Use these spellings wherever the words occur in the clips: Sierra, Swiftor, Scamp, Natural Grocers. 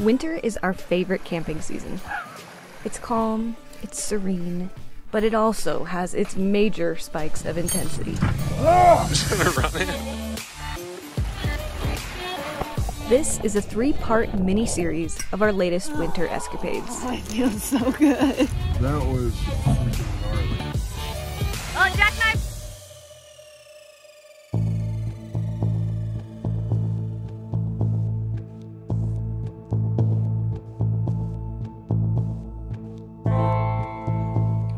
Winter is our favorite camping season. It's calm, it's serene, but it also has its major spikes of intensity. Oh, this is a three-part mini-series of our latest winter escapades. Oh, it feels so good. That was freaking hard. Oh, jackknife!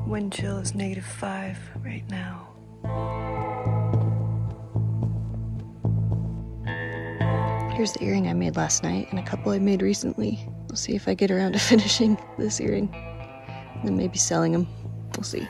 Wind chill is -5 right now. Here's the earring I made last night and a couple I made recently. We'll see if I get around to finishing this earring and then maybe selling them. We'll see.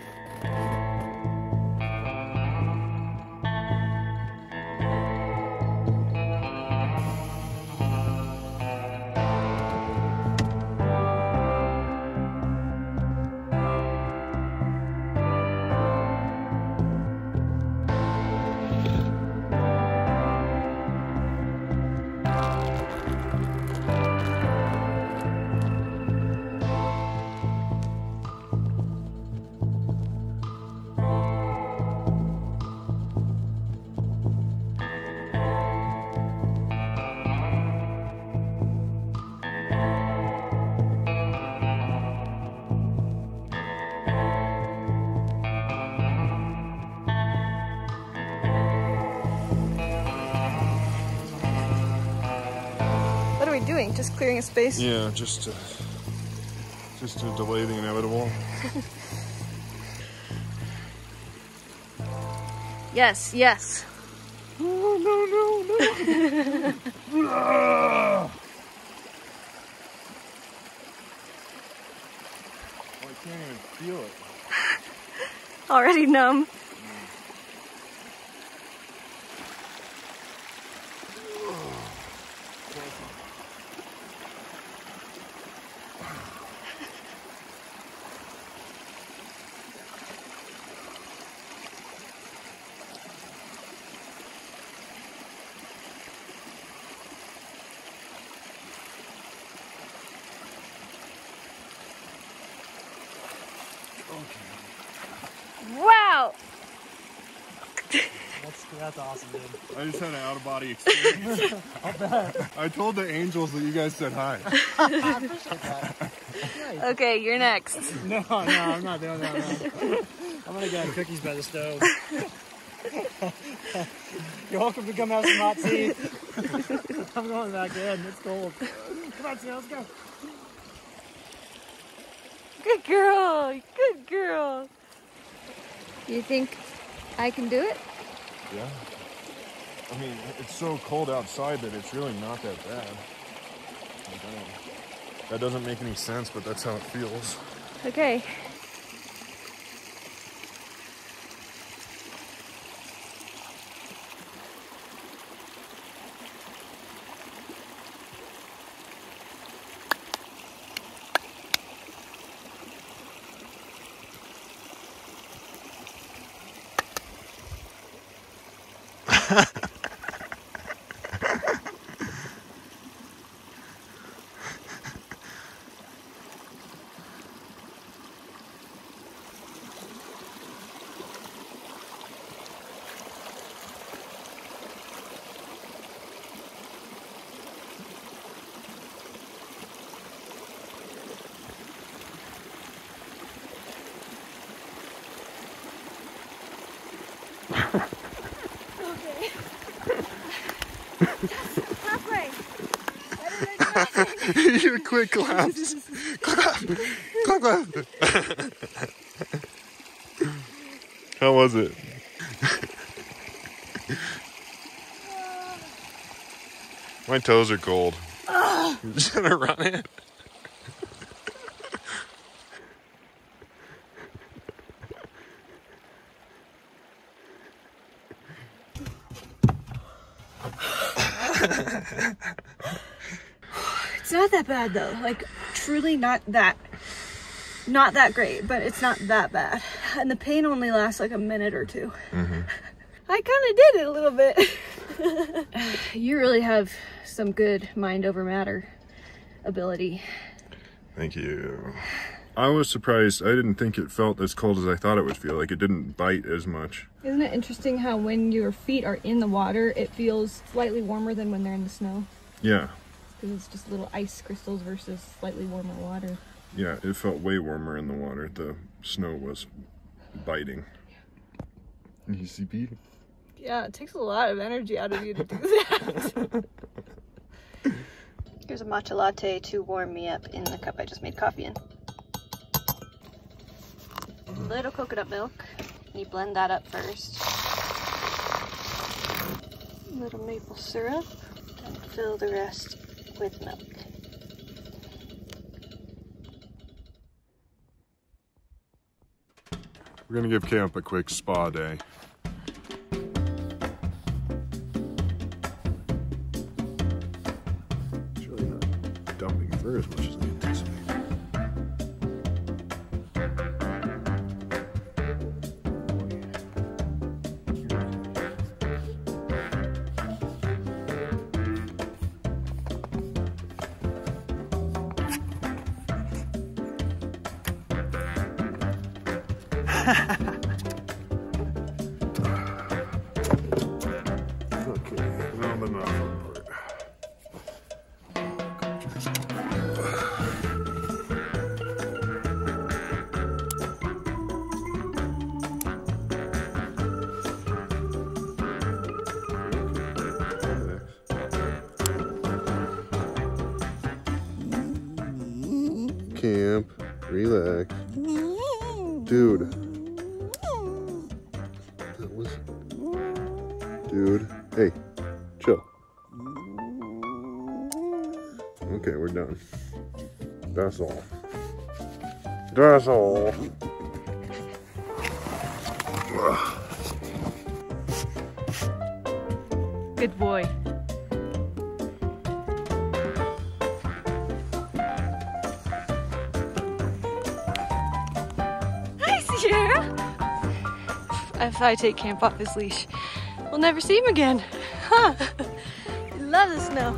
Doing? Just clearing a space? Yeah, just to delay the inevitable. Yes, yes. Oh, no, no, no. I can't even feel it. Already numb. Okay. Wow! That's awesome, dude. I just had an out-of-body experience. I bet. I told the angels that you guys said hi. I appreciate that. Nice. Okay, you're next. No, no, I'm not doing that. No. I'm gonna get cookies by the stove. You're welcome to come have some hot tea. I'm going back in. It's cold. Come on, Sierra, let's go. Good girl, good girl. You think I can do it? Yeah. I mean, it's so cold outside that it's really not that bad. That doesn't make any sense, but that's how it feels. Okay. Halfway. Your quick claps. Clap. Clap, clap. How was it? My toes are cold. I'm just gonna run it. It's not that bad though, like truly not that great, but it's not that bad, and the pain only lasts like a minute or two. I kind of did it a little bit. You really have some good mind over matter ability. Thank you. I was surprised. I didn't think it felt as cold as I thought it would feel. Like, it didn't bite as much. Isn't it interesting how when your feet are in the water, it feels slightly warmer than when they're in the snow? Yeah. Because it's just little ice crystals versus slightly warmer water. Yeah, it felt way warmer in the water. The snow was biting. Yeah. You see, Pete? Yeah, it takes a lot of energy out of you to do that. Here's a matcha latte to warm me up in the cup I just made coffee in. A little coconut milk. You blend that up first. A little maple syrup. And fill the rest with milk. We're gonna give camp a quick spa day. It's really not dumping fur as much as I anticipate. Camp, relax. Dude. That was... Dude. Hey, chill. Okay, we're done. That's all. That's all. Good boy. Sierra? If I take camp off his leash, we'll never see him again. Huh? I love the snow.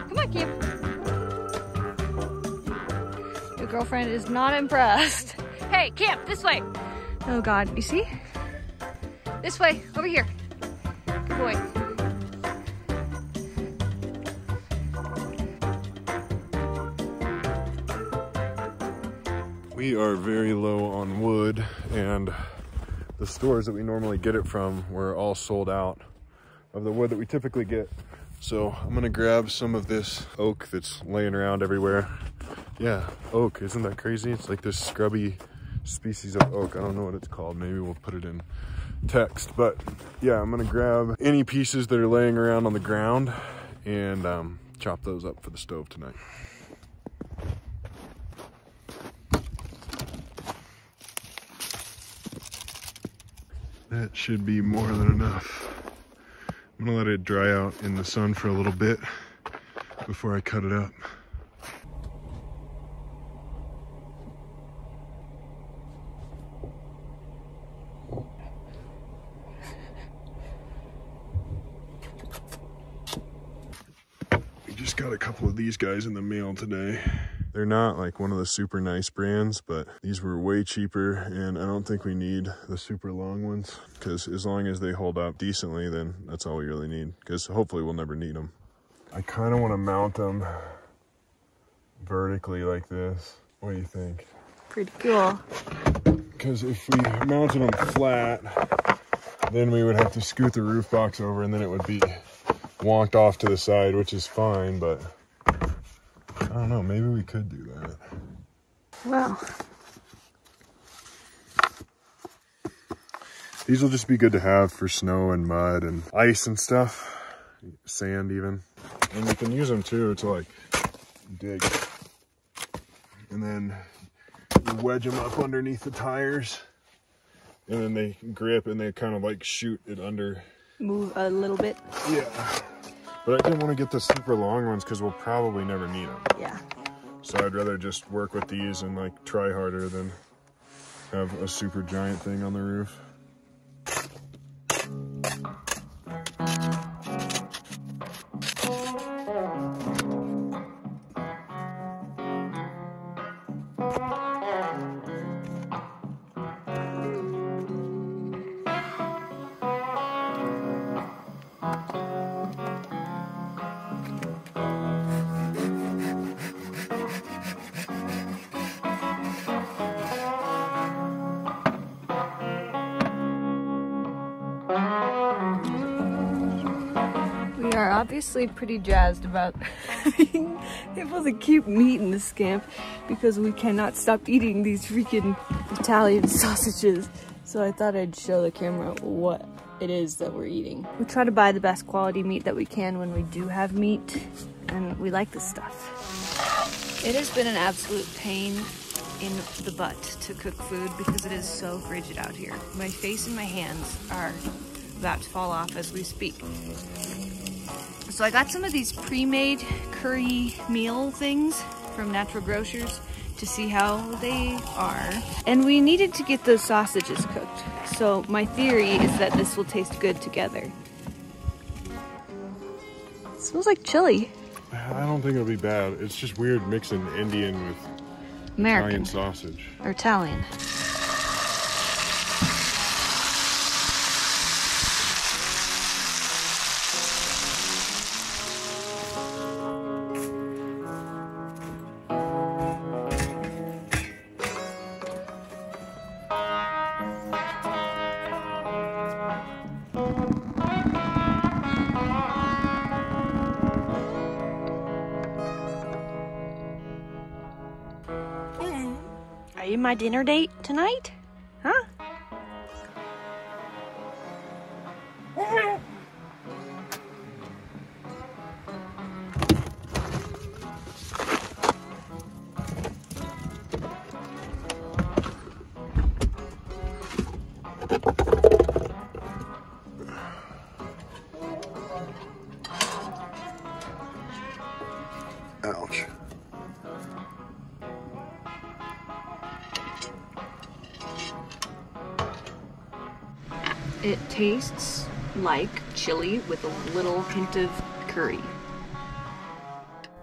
Come on, Camp. Your girlfriend is not impressed. Hey, Camp, this way. Oh God, you see? This way, over here. Good boy. We are very low on wood, and the stores that we normally get it from were all sold out of the wood that we typically get. So I'm gonna grab some of this oak that's laying around everywhere. Yeah, oak, isn't that crazy? It's like this scrubby species of oak. I don't know what it's called. Maybe we'll put it in text, but yeah, I'm gonna grab any pieces that are laying around on the ground and chop those up for the stove tonight. That should be more than enough. I'm gonna let it dry out in the sun for a little bit before I cut it up. We just got a couple of these guys in the mail today. They're not like one of the super nice brands, but these were way cheaper, and I don't think we need the super long ones, because as long as they hold up decently, then that's all we really need, because hopefully we'll never need them. I kind of want to mount them vertically like this. What do you think? Pretty cool. Because if we mounted them flat, then we would have to scoot the roof box over, and then it would be wonked off to the side, which is fine, but... I don't know, maybe we could do that. Wow. These will just be good to have for snow and mud and ice and stuff. Sand even. And we can use them too to like dig. And then wedge them up underneath the tires. And then they grip and they kind of like shoot it under. Move a little bit. Yeah. But I didn't want to get the super long ones because we'll probably never need them. Yeah. So I'd rather just work with these and like try harder than have a super giant thing on the roof. Are obviously pretty jazzed about being able to keep meat in the scamp because we cannot stop eating these freaking Italian sausages. So I thought I'd show the camera what it is that we're eating. We try to buy the best quality meat that we can when we do have meat, and we like this stuff. It has been an absolute pain in the butt to cook food because it is so frigid out here. My face and my hands are about to fall off as we speak. So I got some of these pre-made curry meal things from Natural Grocers to see how they are. And we needed to get those sausages cooked. So my theory is that this will taste good together. It smells like chili. I don't think it'll be bad. It's just weird mixing Indian with American Italian sausage. Or Italian. Are you my dinner date tonight? Huh? Ouch. It tastes like chili with a little hint of curry.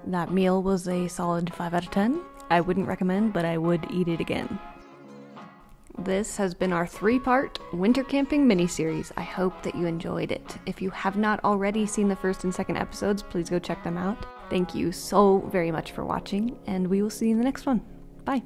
That meal was a solid 5 out of 10. I wouldn't recommend, but I would eat it again. This has been our 3-part winter camping mini-series. I hope that you enjoyed it. If you have not already seen the 1st and 2nd episodes, please go check them out. Thank you so very much for watching, and we will see you in the next one. Bye.